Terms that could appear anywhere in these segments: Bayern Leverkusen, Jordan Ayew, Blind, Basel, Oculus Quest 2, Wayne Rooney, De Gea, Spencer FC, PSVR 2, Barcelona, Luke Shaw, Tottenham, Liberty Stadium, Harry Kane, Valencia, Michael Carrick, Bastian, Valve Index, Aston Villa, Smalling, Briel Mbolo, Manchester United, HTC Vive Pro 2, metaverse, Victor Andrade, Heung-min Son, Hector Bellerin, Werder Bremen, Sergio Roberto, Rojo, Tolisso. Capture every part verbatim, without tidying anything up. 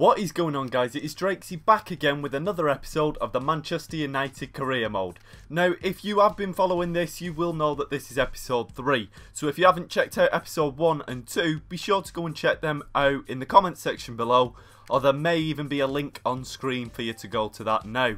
What is going on, guys? It is Drakesy back again with another episode of the Manchester United career mode. Now, if you have been following this, you will know that this is episode three. So if you haven't checked out episode one and two, be sure to go and check them out in the comments section below, or there may even be a link on screen for you to go to that now.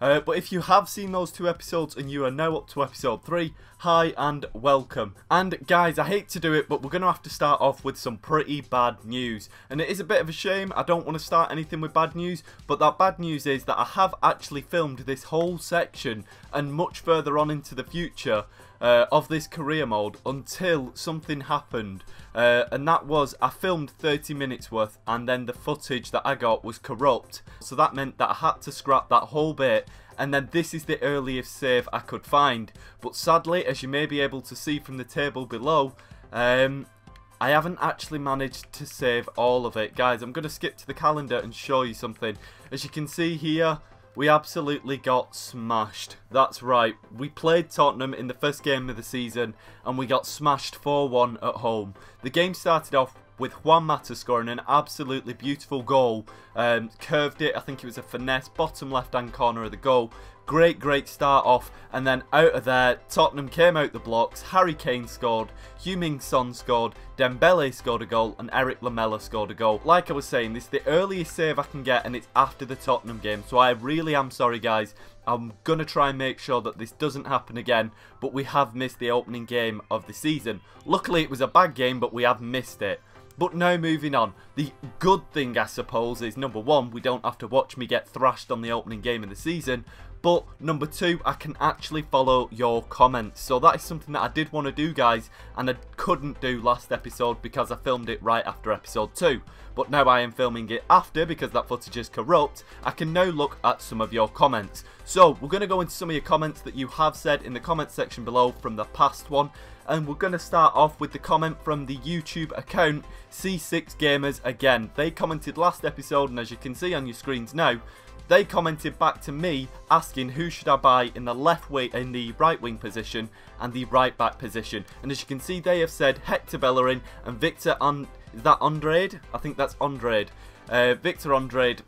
Uh, but if you have seen those two episodes and you are now up to episode three, hi and welcome. And guys, I hate to do it, but we're going to have to start off with some pretty bad news. And it is a bit of a shame, I don't want to start anything with bad news, but that bad news is that I have actually filmed this whole section and much further on into the future uh, of this career mode until something happened. Uh, and that was, I filmed thirty minutes worth and then the footage that I got was corrupt. So that meant that I had to scrap that whole bit, and then this is the earliest save I could find. But sadly, as you may be able to see from the table below, um, I haven't actually managed to save all of it. Guys, I'm going to skip to the calendar and show you something. As you can see here, we absolutely got smashed. That's right, we played Tottenham in the first game of the season and we got smashed four one at home. The game started off with Juan Mata scoring an absolutely beautiful goal, um, curved it, I think it was a finesse, bottom left hand corner of the goal. Great, great start off, and then out of there, Tottenham came out the blocks, Harry Kane scored, Heung-min Son scored, Dembele scored a goal, and Eric Lamela scored a goal. Like I was saying, this is the earliest save I can get, and it's after the Tottenham game, so I really am sorry, guys. I'm going to try and make sure that this doesn't happen again, but we have missed the opening game of the season. Luckily, it was a bad game, but we have missed it. But now moving on, the good thing I suppose is, number one, we don't have to watch me get thrashed on the opening game of the season, but number two, I can actually follow your comments. So that is something that I did want to do, guys, and I couldn't do last episode because I filmed it right after episode two. But now I am filming it after because that footage is corrupt. I can now look at some of your comments. So we're going to go into some of your comments that you have said in the comments section below from the past one. And we're going to start off with the comment from the YouTube account C six Gamers again. They commented last episode, and as you can see on your screens now, they commented back to me asking who should I buy in the left wing, in the right wing position and the right back position. And as you can see, they have said Hector Bellerin and Victor An- is that Andrade? I think that's Andrade. Uh, Victor Andrade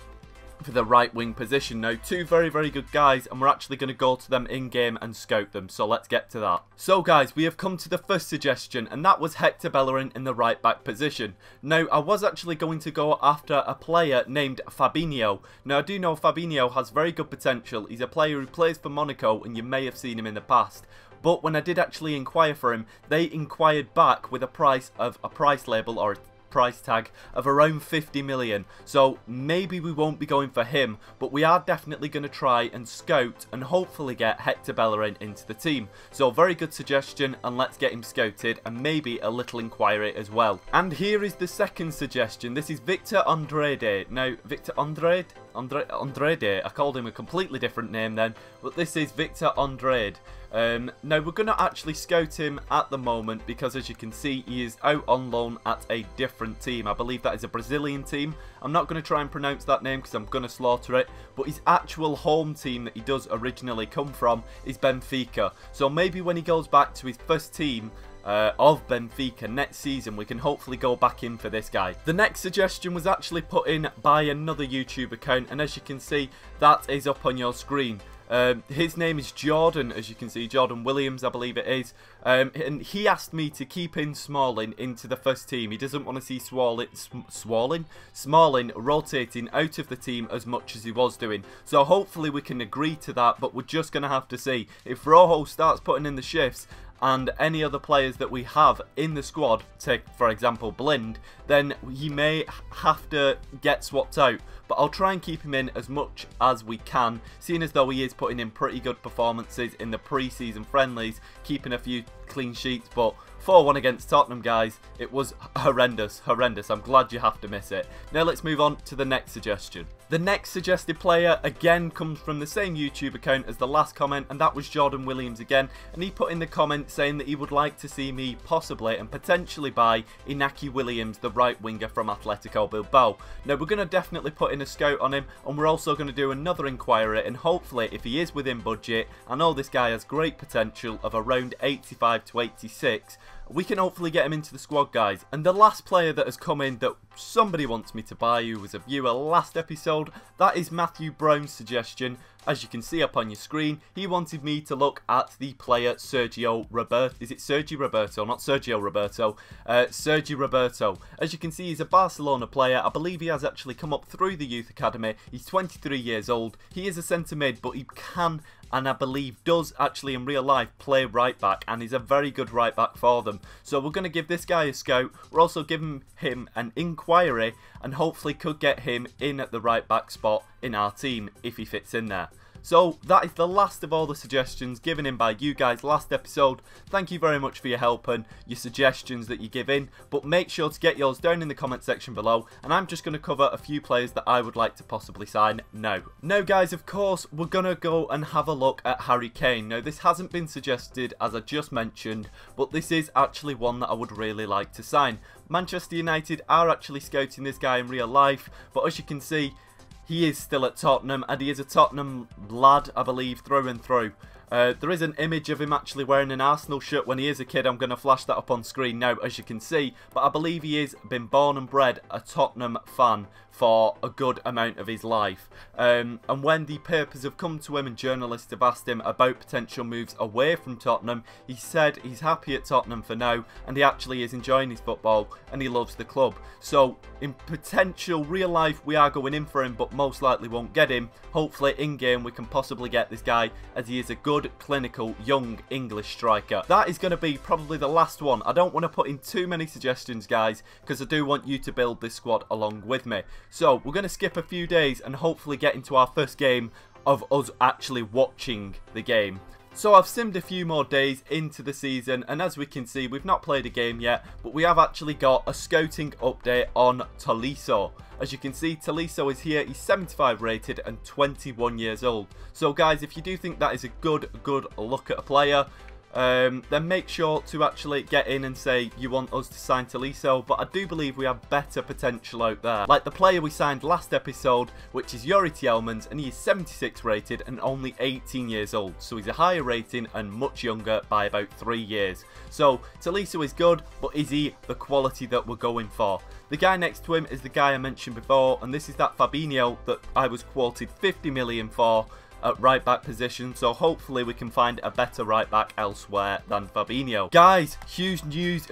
for the right wing position. Now, two very very good guys, and we're actually going to go to them in game and scope them, so let's get to that. So guys, we have come to the first suggestion, and that was Hector Bellerin in the right back position. Now, I was actually going to go after a player named Fabinho. Now, I do know Fabinho has very good potential. He's a player who plays for Monaco and you may have seen him in the past. But when I did actually inquire for him, they inquired back with a price of a price label or a price tag of around fifty million, so maybe we won't be going for him, but we are definitely going to try and scout and hopefully get Hector Bellerin into the team. So very good suggestion, and let's get him scouted and maybe a little inquiry as well. And here is the second suggestion. This is Victor Andrade. Now, Victor Andrade, Andrade, Andrade, I called him a completely different name then, but this is Victor Andrade. Um, now, we're going to actually scout him at the moment because, as you can see, he is out on loan at a different team. I believe that is a Brazilian team. I'm not going to try and pronounce that name because I'm going to slaughter it. But his actual home team that he does originally come from is Benfica. So maybe when he goes back to his first team Uh, of Benfica next season, we can hopefully go back in for this guy. The next suggestion was actually put in by another YouTube account, and as you can see, that is up on your screen. Um, his name is Jordan, as you can see, Jordan Williams, I believe it is. Um, and he asked me to keep in Smalling into the first team. He doesn't want to see Smalling, Smalling, Smalling rotating out of the team as much as he was doing. So hopefully we can agree to that, but we're just going to have to see. If Rojo starts putting in the shifts and any other players that we have in the squad, take for example Blind, then he may have to get swapped out. But I'll try and keep him in as much as we can, seeing as though he is putting in pretty good performances in the pre-season friendlies, keeping a few clean sheets. But four one against Tottenham, guys, it was horrendous, horrendous. I'm glad you have to miss it. Now let's move on to the next suggestion. The next suggested player again comes from the same YouTube account as the last comment, and that was Jordan Williams again, and he put in the comment saying that he would like to see me possibly and potentially buy Inaki Williams, the right winger from Atletico Bilbao. Now, we're going to definitely put in a scout on him, and we're also going to do another inquiry, and hopefully if he is within budget, I know this guy has great potential of around eighty-five to eighty-six, we can hopefully get him into the squad, guys. And the last player that has come in that somebody wants me to buy, who was a viewer last episode, that is Matthew Brown's suggestion. As you can see up on your screen, he wanted me to look at the player Sergio Roberto. Is it Sergio Roberto? Not Sergio Roberto. Uh, Sergio Roberto. As you can see, he's a Barcelona player. I believe he has actually come up through the youth academy. He's twenty-three years old. He is a centre mid, but he can, and I believe does actually in real life, play right back, and he's a very good right back for them. So we're going to give this guy a scout. We're also giving him an inquiry, and hopefully could get him in at the right back spot in our team if he fits in there. So that is the last of all the suggestions given in by you guys last episode. Thank you very much for your help and your suggestions that you give in, but make sure to get yours down in the comment section below, and I'm just going to cover a few players that I would like to possibly sign now. Now guys, of course, we're going to go and have a look at Harry Kane. Now this hasn't been suggested, as I just mentioned, but this is actually one that I would really like to sign. Manchester United are actually scouting this guy in real life, but as you can see, he is still at Tottenham, and he is a Tottenham lad, I believe, through and through. Uh, there is an image of him actually wearing an Arsenal shirt when he is a kid. I'm going to flash that up on screen now, as you can see. But I believe he has been born and bred a Tottenham fan for a good amount of his life. Um, and when the papers have come to him and journalists have asked him about potential moves away from Tottenham, he said he's happy at Tottenham for now, and he actually is enjoying his football, and he loves the club. So, in potential real life, we are going in for him, but most likely won't get him. Hopefully, in-game, we can possibly get this guy, as he is a good clinical young English striker. That is going to be probably the last one. I don't want to put in too many suggestions, guys, because I do want you to build this squad along with me. So we're going to skip a few days and hopefully get into our first game of us actually watching the game. So I've simmed a few more days into the season, and as we can see, we've not played a game yet, but we have actually got a scouting update on Tolisso. As you can see, Tolisso is here. He's seventy-five rated and twenty-one years old. So guys, if you do think that is a good, good look at a player, um, then make sure to actually get in and say you want us to sign Tolisso. But I do believe we have better potential out there. Like the player we signed last episode, which is Yuri Tielemans, and he is seventy-six rated and only eighteen years old. So he's a higher rating and much younger by about three years. So Tolisso is good, but is he the quality that we're going for? The guy next to him is the guy I mentioned before, and this is that Fabinho that I was quoted fifty million for at right back position, so hopefully we can find a better right back elsewhere than Fabinho. Guys, huge news.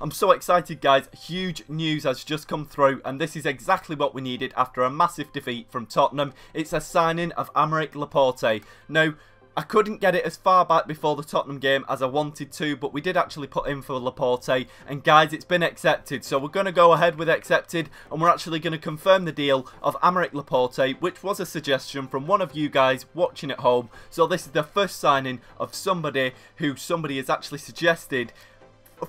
I'm so excited, guys. Huge news has just come through, and this is exactly what we needed after a massive defeat from Tottenham. It's a signing of Aymeric Laporte. Now, I couldn't get it as far back before the Tottenham game as I wanted to, but we did actually put in for Laporte, and guys, it's been accepted. So we're going to go ahead with accepted, and we're actually going to confirm the deal of Aymeric Laporte, which was a suggestion from one of you guys watching at home. So this is the first signing of somebody who somebody has actually suggested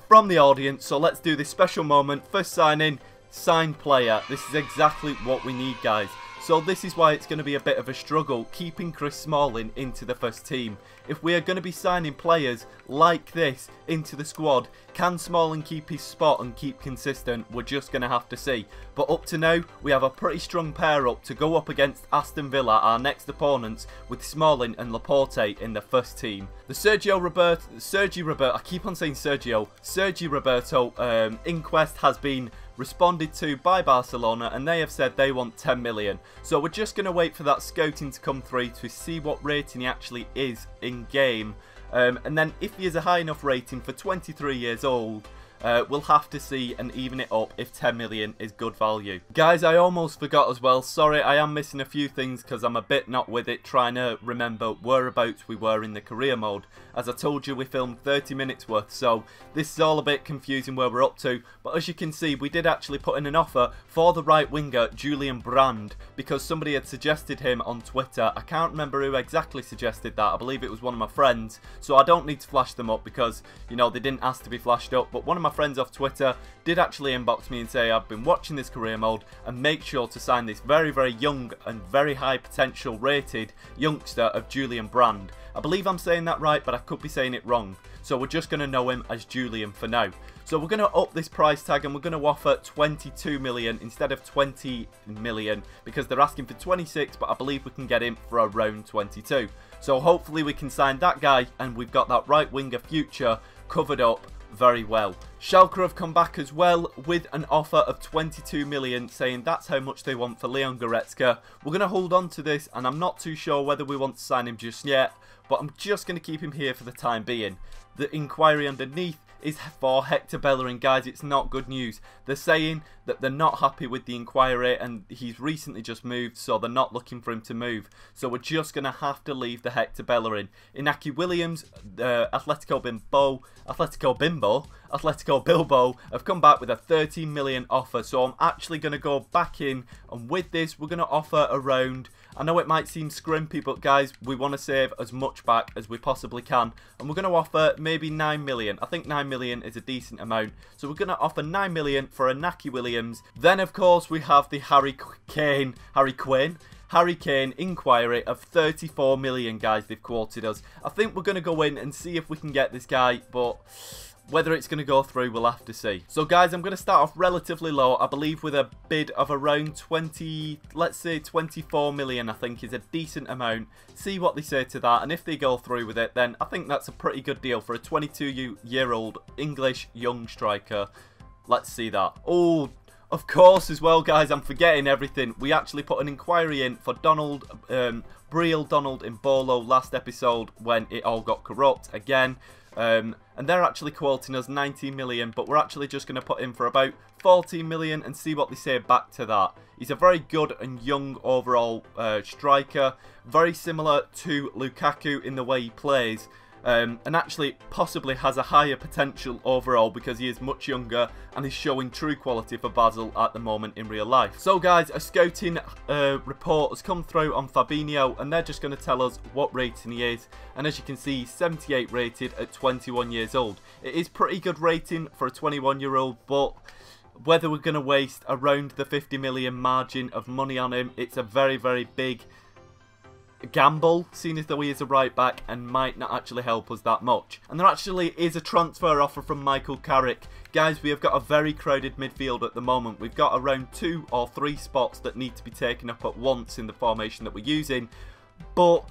from the audience. So let's do this special moment. First signing, signed player. This is exactly what we need, guys. So this is why it's going to be a bit of a struggle keeping Chris Smalling into the first team. If we are going to be signing players like this into the squad, can Smalling keep his spot and keep consistent? We're just going to have to see. But up to now, we have a pretty strong pair up to go up against Aston Villa, our next opponents, with Smalling and Laporte in the first team. The Sergio Roberto, Sergio Roberto, I keep on saying Sergio, Sergio Roberto um, inquest has been responded to by Barcelona, and they have said they want ten million. So we're just going to wait for that scouting to come through to see what rating he actually is in game. Um, and then if he is a high enough rating for twenty-three years old, uh, we'll have to see and even it up if ten million is good value. Guys, I almost forgot as well. Sorry, I am missing a few things because I'm a bit not with it trying to remember whereabouts we were in the career mode. As I told you, we filmed thirty minutes worth, so this is all a bit confusing where we're up to. But as you can see, we did actually put in an offer for the right winger, Julian Brandt, because somebody had suggested him on Twitter. I can't remember who exactly suggested that. I believe it was one of my friends, so I don't need to flash them up because, you know, they didn't ask to be flashed up. But one of my friends off Twitter did actually inbox me and say, I've been watching this career mode and make sure to sign this very, very young and very high potential rated youngster of Julian Brand. I believe I'm saying that right, but I could be saying it wrong. So we're just going to know him as Julian for now. So we're going to up this price tag and we're going to offer twenty-two million instead of twenty million because they're asking for twenty-six, but I believe we can get him for around twenty-two. So hopefully we can sign that guy and we've got that right winger future covered up very well. Schalke have come back as well with an offer of twenty-two million, saying that's how much they want for Leon Goretzka. We're going to hold on to this, and I'm not too sure whether we want to sign him just yet, but I'm just going to keep him here for the time being. The inquiry underneath is for Hector Bellerin, guys. It's not good news. They're saying that they're not happy with the inquiry, and he's recently just moved, so they're not looking for him to move. So we're just going to have to leave the Hector Bellerin. Inaki Williams, uh, Atletico Bilbao, Atletico Bimbo, Atletico Bilbao have come back with a thirteen million offer. So I'm actually going to go back in, and with this, we're going to offer around, I know it might seem scrimpy, but guys, we want to save as much back as we possibly can. And we're going to offer maybe nine million. I think nine million is a decent amount. So we're going to offer nine million for Inaki Williams. Then, of course, we have the Harry Kane, Harry Quinn, Harry Kane inquiry of thirty-four million, guys, they've quoted us. I think we're going to go in and see if we can get this guy, but whether it's going to go through, we'll have to see. So, guys, I'm going to start off relatively low. I believe with a bid of around twenty, let's say twenty-four million, I think is a decent amount. See what they say to that, and if they go through with it, then I think that's a pretty good deal for a twenty-two-year-old English young striker. Let's see that. Oh, of course, as well, guys, I'm forgetting everything. We actually put an inquiry in for Donald um, Briel, Donald in Bolo last episode when it all got corrupt again. Um, and they're actually quoting us nineteen million, but we're actually just going to put in for about fourteen million and see what they say back to that. He's a very good and young overall uh, striker, very similar to Lukaku in the way he plays, um, and actually possibly has a higher potential overall because he is much younger and is showing true quality for Basel at the moment in real life. So guys, a scouting uh, report has come through on Fabinho, and they're just going to tell us what rating he is, and as you can see, he's seventy-eight rated at twenty-one years old. It is pretty good rating for a twenty-one year old, but whether we're going to waste around the fifty million margin of money on him, it's a very very big gamble, seeing as though he is a right back and might not actually help us that much. And there actually is a transfer offer from Michael Carrick. Guys, we have got a very crowded midfield at the moment. We've got around two or three spots that need to be taken up at once in the formation that we're using, but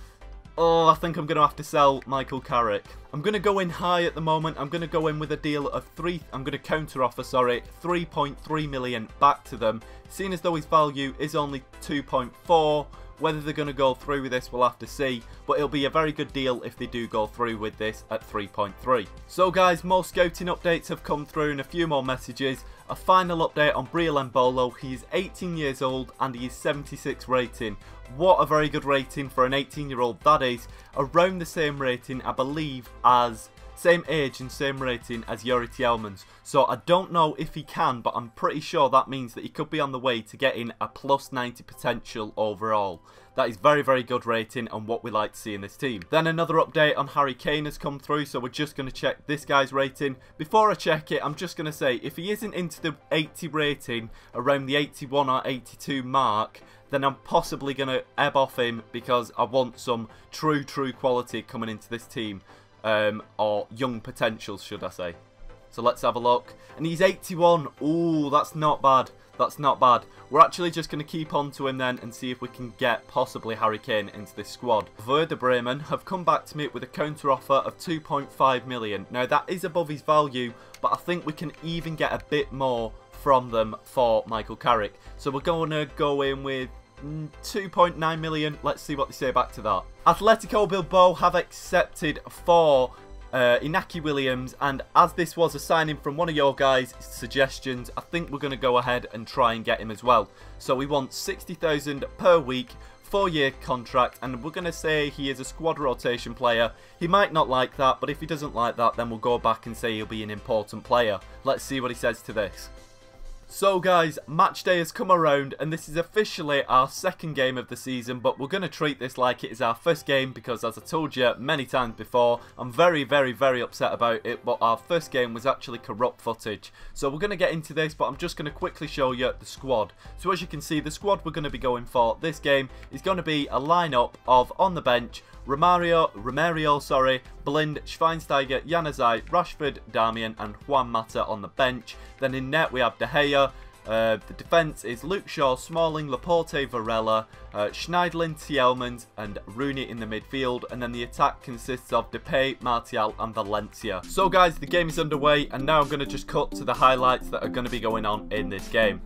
oh, I think I'm going to have to sell Michael Carrick. I'm going to go in high at the moment. I'm going to go in with a deal of three. I'm going to counter offer, sorry, three point three million back to them, seeing as though his value is only two point four. Whether they're going to go through with this, we'll have to see, but it'll be a very good deal if they do go through with this at three point three. So guys, more scouting updates have come through and a few more messages. A final update on Briel Mbolo. He is eighteen years old and he is seventy-six rating. What a very good rating for an eighteen year old that is. Around the same rating, I believe, as same age and same rating as Youri Tielemans. So I don't know if he can, but I'm pretty sure that means that he could be on the way to getting a plus ninety potential overall. That is very, very good rating and what we like to see in this team. Then another update on Harry Kane has come through, so we're just going to check this guy's rating. Before I check it, I'm just going to say, if he isn't into the eighty rating, around the eighty-one or eighty-two mark, then I'm possibly going to ebb off him because I want some true, true quality coming into this team. Um, or young potentials, should I say. So let's have a look. And he's eighty-one. Ooh, that's not bad. That's not bad. We're actually just going to keep on to him then and see if we can get possibly Harry Kane into this squad. Werder Bremen have come back to me with a counter offer of two point five million. Now that is above his value, but I think we can even get a bit more from them for Michael Carrick. So we're going to go in with two point nine million. Let's see what they say back to that. Atletico Bilbao have accepted for uh, Inaki Williams, and as this was a signing from one of your guys' suggestions, I think we're going to go ahead and try and get him as well. So we want sixty thousand per week, four year contract, and we're going to say he is a squad rotation player. He might not like that, but if he doesn't like that, then we'll go back and say he'll be an important player. Let's see what he says to this. So guys, match day has come around and this is officially our second game of the season, but we're going to treat this like it is our first game because, as I told you many times before, I'm very, very, very upset about it, but our first game was actually corrupt footage. So we're going to get into this, but I'm just going to quickly show you the squad. So as you can see, the squad we're going to be going for this game is going to be a lineup of, on the bench, Romario, Romario, sorry, Blind, Schweinsteiger, Januzaj, Rashford, Damian and Juan Mata on the bench. Then in net we have De Gea, Uh, the defence is Luke Shaw, Smalling, Laporte, Varela, uh, Schneidlin, Tielemans and Rooney in the midfield. And then the attack consists of Depay, Martial and Valencia. So guys, the game is underway and now I'm going to just cut to the highlights that are going to be going on in this game.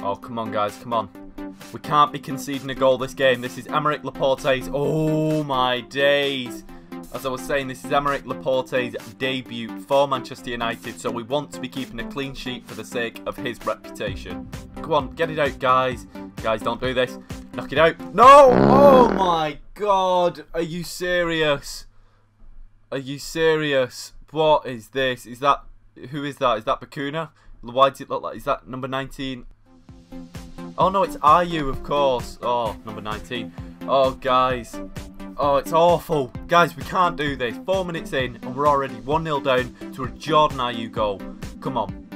Oh, come on guys, come on. We can't be conceding a goal this game. This is Aymeric Laporte's... Oh my days! As I was saying, this is Aymeric Laporte's debut for Manchester United, so we want to be keeping a clean sheet for the sake of his reputation. Come on, get it out, guys. Guys, don't do this. Knock it out. No! Oh my God! Are you serious? Are you serious? What is this? Is that... Who is that? Is that Bakuna? Why does it look like... Is that number nineteen? Oh no, it's Ayew, of course. Oh, number nineteen. Oh, guys. Oh, it's awful. Guys, we can't do this. Four minutes in, and we're already one nil down to a Jordan Ayew goal. Come on.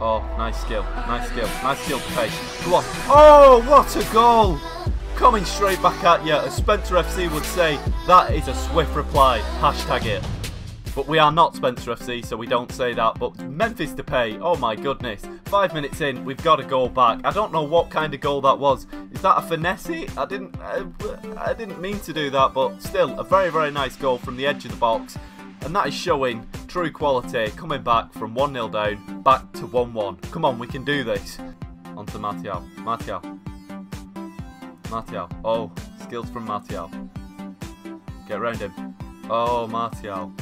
Oh, nice skill. Nice skill. Nice skill to pay. Come on. Oh, what a goal. Coming straight back at you. As Spencer F C would say, that is a swift reply. Hashtag it. But we are not Spencer F C, so we don't say that. But Memphis Depay, oh my goodness. Five minutes in, we've got a goal back. I don't know what kind of goal that was. Is that a finesse? I didn't, I, I didn't mean to do that, but still, a very, very nice goal from the edge of the box. And that is showing true quality, coming back from one nil down, back to one one. Come on, we can do this. On to Martial. Martial. Martial. Oh, skills from Martial. Get around him. Oh, Martial.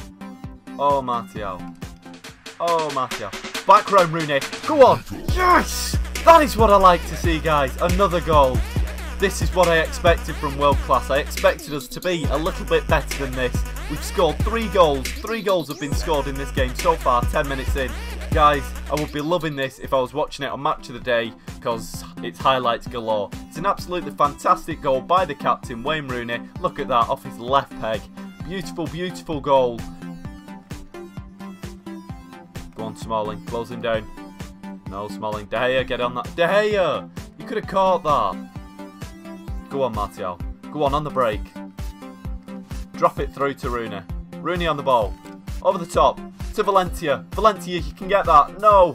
Oh, Martial. Oh, Martial. Back row, Rooney. Go on. Yes! That is what I like to see, guys. Another goal. This is what I expected from world class. I expected us to be a little bit better than this. We've scored three goals. Three goals have been scored in this game so far, ten minutes in. Guys, I would be loving this if I was watching it on Match of the Day because it's highlights galore. It's an absolutely fantastic goal by the captain, Wayne Rooney. Look at that, off his left peg. Beautiful, beautiful goal. Go on, Smalling. Close him down. No, Smalling. De Gea, get on that. De Gea! You could have caught that. Go on, Martial. Go on, on the break. Drop it through to Rooney. Rooney on the ball. Over the top. To Valencia. Valencia, you can get that. No!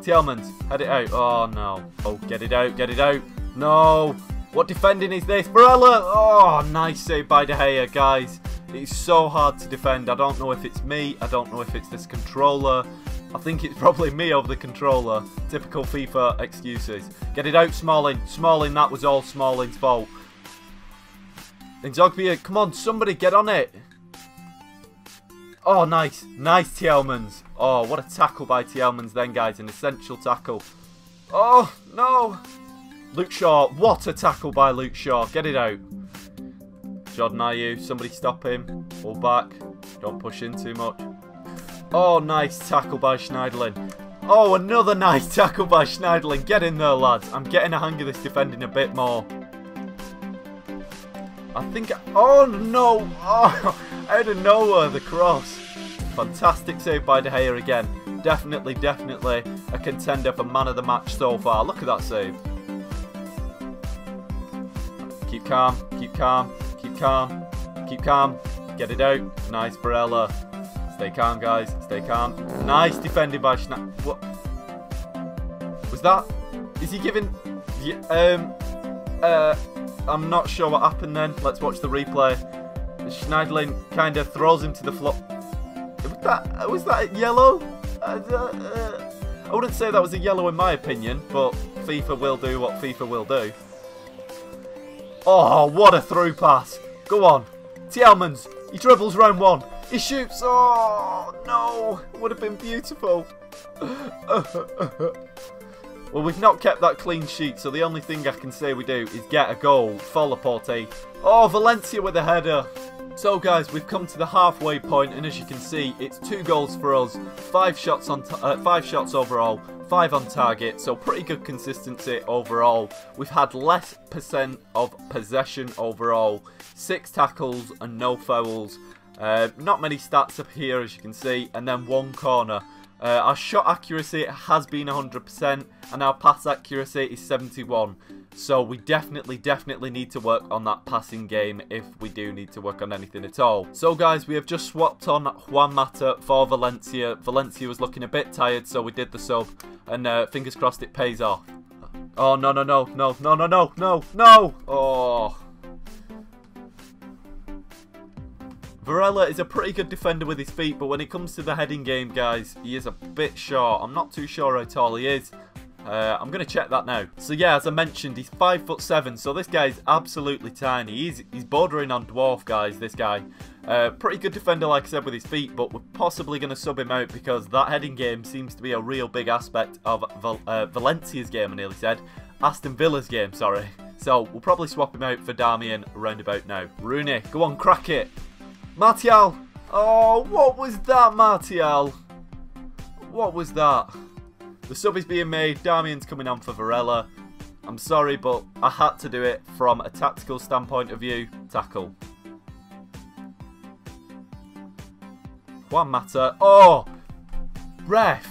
Tielemans. Head it out. Oh, no. Oh, get it out. Get it out. No! What defending is this? Varela! Oh, nice save by De Gea, guys. It's so hard to defend. I don't know if it's me. I don't know if it's this controller. I think it's probably me over the controller. Typical FIFA excuses. Get it out, Smalling. Smalling, that was all Smalling's fault. Nzogbia, come on, somebody get on it. Oh, nice. Nice, Tielemans. Oh, what a tackle by Tielemans then, guys. An essential tackle. Oh, no. Luke Shaw. What a tackle by Luke Shaw. Get it out. Jordan Ayew, somebody stop him. Pull back. Don't push in too much. Oh, nice tackle by Schneidlin. Oh, another nice tackle by Schneidlin. Get in there, lads. I'm getting a hang of this defending a bit more. I think... I, oh, no. Oh, out of nowhere, the cross. Fantastic save by De Gea again. Definitely, definitely a contender for man of the match so far. Look at that save. Keep calm. Keep calm. Keep calm, keep calm, get it out. Nice, Barella. Stay calm, guys, stay calm. Nice defending by Schna- What? Was that? Is he giving? Um, uh, I'm not sure what happened then. Let's watch the replay. Schneidlin kind of throws him to the floor. Was that, was that yellow? Uh, uh, I wouldn't say that was a yellow in my opinion, but FIFA will do what FIFA will do. Oh, what a through pass. Go on. Tielemans. He dribbles round one. He shoots. Oh, no. It would have been beautiful. Well, we've not kept that clean sheet, so the only thing I can say we do is get a goal for Laporte. Oh, Valencia with a header. So, guys, we've come to the halfway point, and as you can see, it's two goals for us, five shots on uh, five shots overall, five on target, so pretty good consistency overall. We've had less percent of possession overall, six tackles and no fouls. Uh, not many stats up here, as you can see, and then one corner. Uh, our shot accuracy has been one hundred percent and our pass accuracy is seventy-one. So we definitely, definitely need to work on that passing game if we do need to work on anything at all. So guys, we have just swapped on Juan Mata for Valencia. Valencia was looking a bit tired, so we did the sub. And uh, fingers crossed it pays off. Oh, no, no, no, no, no, no, no, no, no! Oh... Varela is a pretty good defender with his feet, but when it comes to the heading game, guys, he is a bit short. I'm not too sure how tall he is. Uh, I'm going to check that now. So, yeah, as I mentioned, he's five foot seven, so this guy is absolutely tiny. He's, he's bordering on dwarf, guys, this guy. Uh, pretty good defender, like I said, with his feet, but we're possibly going to sub him out because that heading game seems to be a real big aspect of Val uh, Valencia's game, I nearly said. Aston Villa's game, sorry. So, we'll probably swap him out for Damian round about now. Rooney, go on, crack it. Martial! Oh, what was that, Martial? What was that? The sub is being made. Damian's coming on for Varela. I'm sorry, but I had to do it from a tactical standpoint of view. Tackle. Juan Mata. Oh! Ref!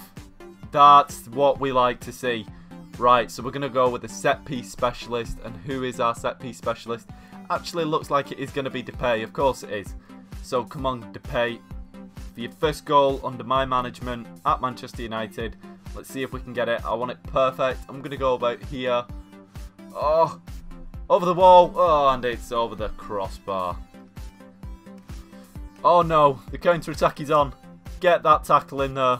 That's what we like to see. Right, so we're going to go with the set-piece specialist. And who is our set-piece specialist? Actually, looks like it is going to be Depay. Of course it is. So come on, Depay, for your first goal under my management at Manchester United. Let's see if we can get it. I want it perfect. I'm going to go about here. Oh, over the wall. Oh, and it's over the crossbar. Oh no, the counter-attack is on. Get that tackle in there.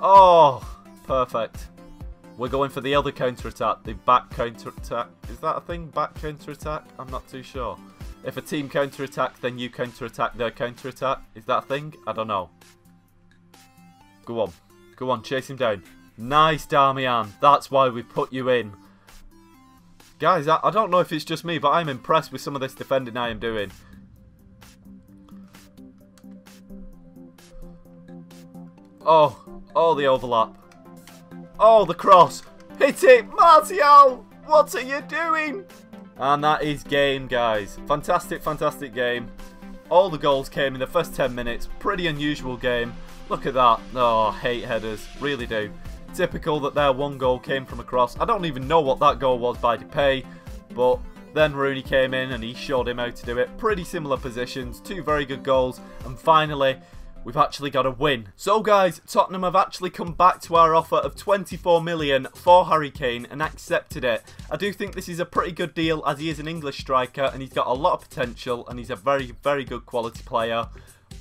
Oh, perfect. We're going for the other counter-attack, the back counter-attack. Is that a thing? Back counter-attack? I'm not too sure. If a team counter-attack, then you counter-attack their counter-attack. Is that a thing? I don't know. Go on. Go on, chase him down. Nice, Damian. That's why we put you in. Guys, I, I don't know if it's just me, but I'm impressed with some of this defending I am doing. Oh, oh, the overlap. Oh, the cross. Hit it, Martial! What are you doing? And that is game, guys. Fantastic, fantastic game. All the goals came in the first ten minutes. Pretty unusual game. Look at that. Oh, I hate headers. Really do. Typical that their one goal came from a cross. I don't even know what that goal was by Depay. But then Rooney came in and he showed him how to do it. Pretty similar positions. Two very good goals. And finally... we've actually got a win. So guys, Tottenham have actually come back to our offer of twenty-four million for Harry Kane and accepted it. I do think this is a pretty good deal as he is an English striker and he's got a lot of potential and he's a very, very good quality player.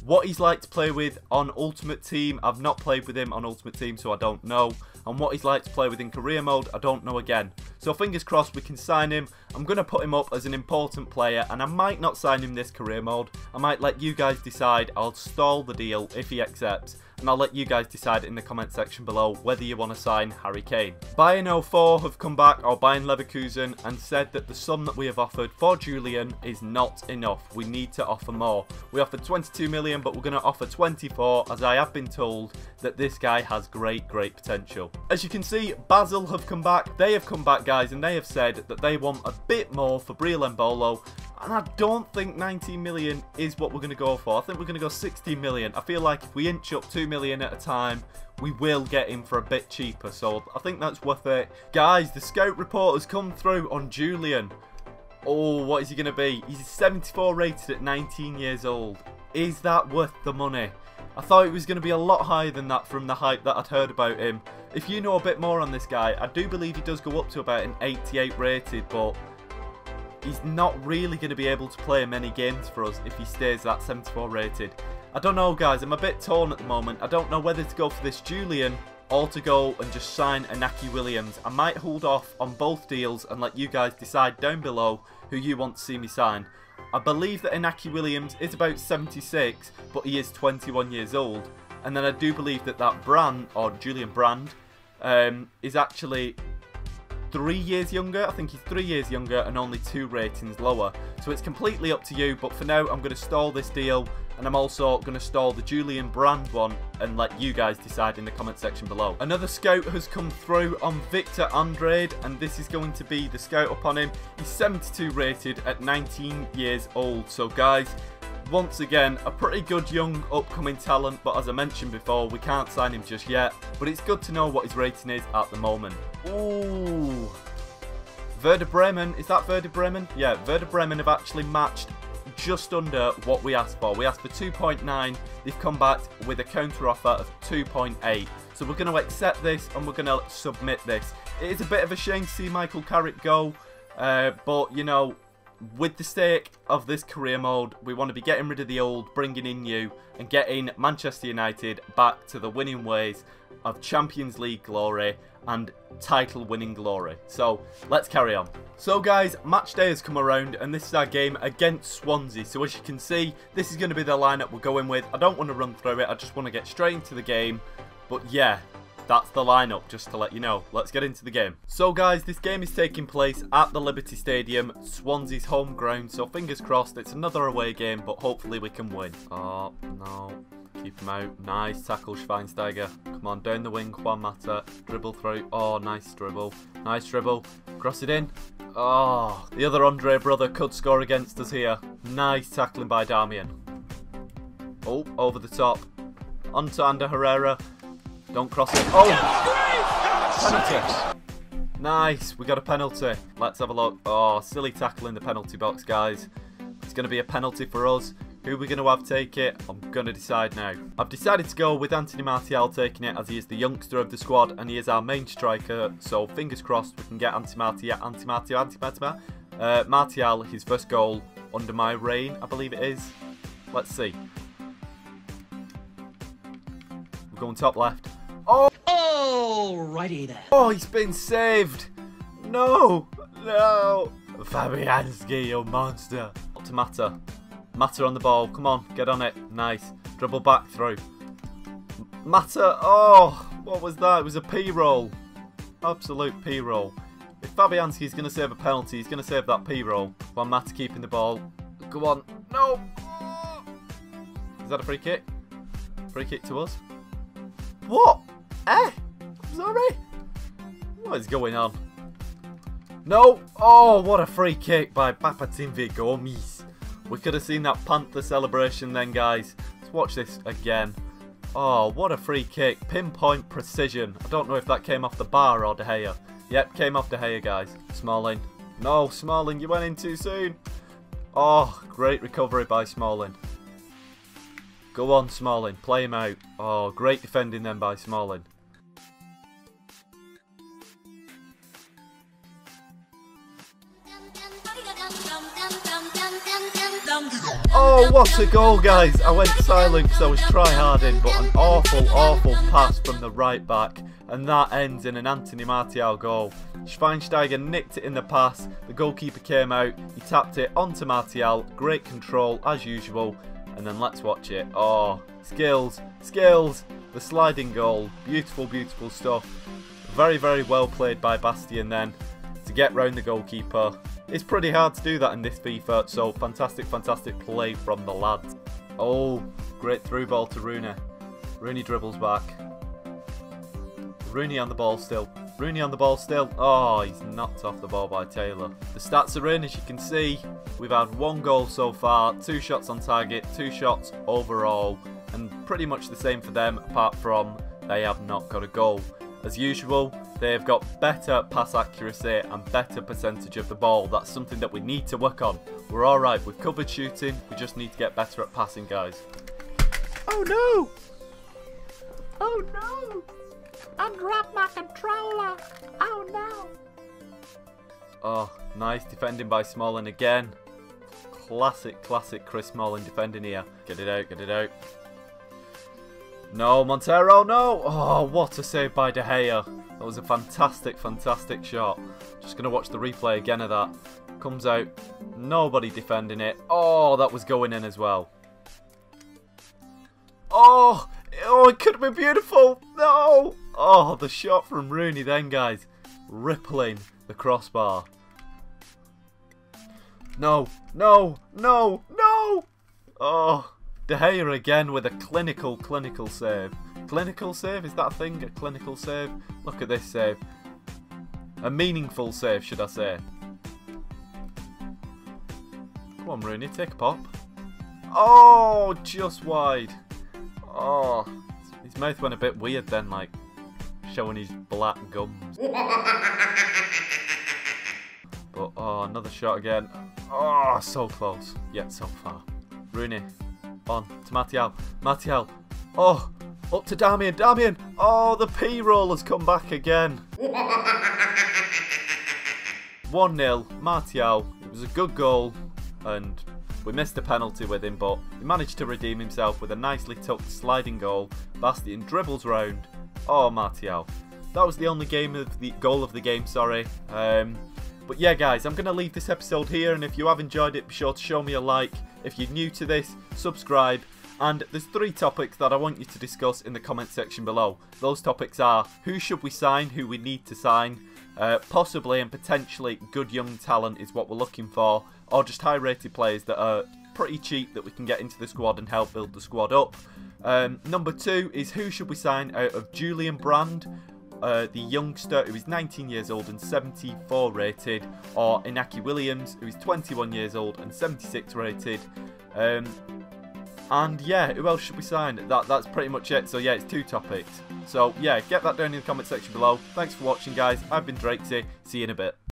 What he's like to play with on Ultimate Team, I've not played with him on Ultimate Team, so I don't know. And what he's like to play with in career mode, I don't know again. So fingers crossed we can sign him. I'm going to put him up as an important player, and I might not sign him this career mode. I might let you guys decide. I'll stall the deal if he accepts. And I'll let you guys decide in the comment section below whether you want to sign Harry Kane. Bayern oh four have come back, or Bayern Leverkusen, and said that the sum that we have offered for Julian is not enough. We need to offer more. We offered twenty-two million, but we're going to offer twenty-four, as I have been told that this guy has great, great potential. As you can see, Basel have come back. They have come back, guys, and they have said that they want a bit more for Briel Mbolo. And I don't think nineteen million is what we're going to go for. I think we're going to go sixteen million. I feel like if we inch up two million at a time, we will get him for a bit cheaper. So I think that's worth it. Guys, the scout report has come through on Julian. Oh, what is he going to be? He's seventy-four rated at nineteen years old. Is that worth the money? I thought it was going to be a lot higher than that from the hype that I'd heard about him. If you know a bit more on this guy, I do believe he does go up to about an eighty-eight rated, but... he's not really going to be able to play many games for us if he stays that seventy-four rated. I don't know, guys. I'm a bit torn at the moment. I don't know whether to go for this Julian or to go and just sign Inaki Williams. I might hold off on both deals and let you guys decide down below who you want to see me sign. I believe that Inaki Williams is about seventy-six, but he is twenty-one years old. And then I do believe that that Brand, or Julian Brand, um, is actually... three years younger. I think he's three years younger and only two ratings lower. So it's completely up to you, but for now I'm going to stall this deal and I'm also going to stall the Julian Brand one and let you guys decide in the comment section below. Another scout has come through on Victor Andrade and this is going to be the scout upon him. He's seventy-two rated at nineteen years old. So guys, Once again, a pretty good young upcoming talent, but as I mentioned before, we can't sign him just yet, but it's good to know what his rating is at the moment. Ooh. Werder Bremen, is that Werder Bremen? Yeah, Werder Bremen have actually matched just under what we asked for. We asked for two point nine, they've come back with a counter-offer of two point eight. So we're going to accept this and we're going to submit this. It is a bit of a shame to see Michael Carrick go, uh, but you know, with the stake of this career mode, we want to be getting rid of the old, bringing in new, and getting Manchester United back to the winning ways of Champions League glory and title winning glory. So let's carry on. So guys, match day has come around and this is our game against Swansea. So as you can see, this is going to be the lineup we're going with. I don't want to run through it, I just want to get straight into the game. But yeah, that's the lineup, just to let you know. Let's get into the game. So guys, this game is taking place at the Liberty Stadium, Swansea's home ground, so fingers crossed it's another away game, but hopefully we can win. Oh, no. Keep him out. Nice tackle, Schweinsteiger. Come on, down the wing, Juan Mata. Dribble through. Oh, nice dribble. Nice dribble. Cross it in. Oh, the other Andre brother could score against us here. Nice tackling by Damian. Oh, over the top. On to Ander Herrera. Don't cross it. Oh! Penalty. Nice. We got a penalty. Let's have a look. Oh, silly tackle in the penalty box, guys. It's going to be a penalty for us. Who are we going to have take it? I'm going to decide now. I've decided to go with Anthony Martial taking it as he is the youngster of the squad and he is our main striker. So, fingers crossed, we can get Anthony Martial, Anthony Martial, Anthony Martial, uh, Martial, his first goal under my reign, I believe it is. Let's see. We're going top left. Oh! Alrighty then. Oh, he's been saved. No. No. Fabianski, you monster. Up to Mata. Mata on the ball. Come on, get on it. Nice. Dribble back through. Mata. Oh, what was that? It was a P-roll. Absolute P-roll. If Fabianski's going to save a penalty, he's going to save that P-roll. Juan Mata keeping the ball. Go on. No. Is that a free kick? Free kick to us. What? Eh? I'm sorry? What is going on? No. Oh, what a free kick by Papatinvi Gomes. We could have seen that Panther celebration then, guys. Let's watch this again. Oh, what a free kick. Pinpoint precision. I don't know if that came off the bar or De Gea. Yep, came off De Gea, guys. Smalling. No, Smalling, you went in too soon. Oh, great recovery by Smalling. Go on, Smalling. Play him out. Oh, great defending then by Smalling. Oh, what a goal, guys. I went silent because I was try-harding, but an awful, awful pass from the right-back. And that ends in an Anthony Martial goal. Schweinsteiger nicked it in the pass. The goalkeeper came out. He tapped it onto Martial. Great control, as usual. And then let's watch it. Oh, skills, skills. The sliding goal. Beautiful, beautiful stuff. Very, very well played by Bastian then to get round the goalkeeper. It's pretty hard to do that in this FIFA, so fantastic, fantastic play from the lads. Oh, great through ball to Rooney. Rooney dribbles back. Rooney on the ball still. Rooney on the ball still. Oh, he's knocked off the ball by Taylor. The stats are in, as you can see. We've had one goal so far, two shots on target, two shots overall, and pretty much the same for them, apart from they have not got a goal. As usual, they've got better pass accuracy and better percentage of the ball. That's something that we need to work on. We're alright, we've covered shooting, we just need to get better at passing, guys. Oh no! Oh no! I dropped my controller! Oh no! Oh, nice defending by Smalling again. Classic, classic Chris Smalling defending here. Get it out, get it out. No, Montero, no! Oh, what a save by De Gea. That was a fantastic, fantastic shot. Just going to watch the replay again of that. Comes out, nobody defending it. Oh, that was going in as well. Oh, oh, it could have been beautiful. No! Oh, the shot from Rooney then, guys. Rippling the crossbar. No, no, no, no! Oh, De Gea again with a clinical, clinical save. Clinical save? Is that a thing? A clinical save? Look at this save. A meaningful save, should I say. Come on, Rooney, take a pop. Oh, just wide. Oh, his mouth went a bit weird then, like showing his black gums. But oh, another shot again. Oh, so close, yet so far. Rooney, on to Martial. Martial, oh, up to Damian. Damian, oh, the P-roll has come back again. one nil, Martial. It was a good goal, and we missed the penalty with him, but he managed to redeem himself with a nicely tucked sliding goal. Bastian dribbles round. Oh, Martial. That was the only game of the goal of the game, sorry. Um, but yeah, guys, I'm going to leave this episode here, and if you have enjoyed it, be sure to show me a like. If you're new to this, subscribe. And there's three topics that I want you to discuss in the comment section below. Those topics are who should we sign, who we need to sign, uh, possibly and potentially good young talent is what we're looking for, or just high rated players that are pretty cheap that we can get into the squad and help build the squad up. Um, number two is who should we sign out of Julian Brandt, uh, the youngster who is nineteen years old and seventy-four rated, or Inaki Williams who is twenty-one years old and seventy-six rated. Um, And yeah, who else should we sign? That, that's pretty much it. So yeah, it's two topics. So yeah, get that down in the comment section below. Thanks for watching, guys. I've been Drakesy. See you in a bit.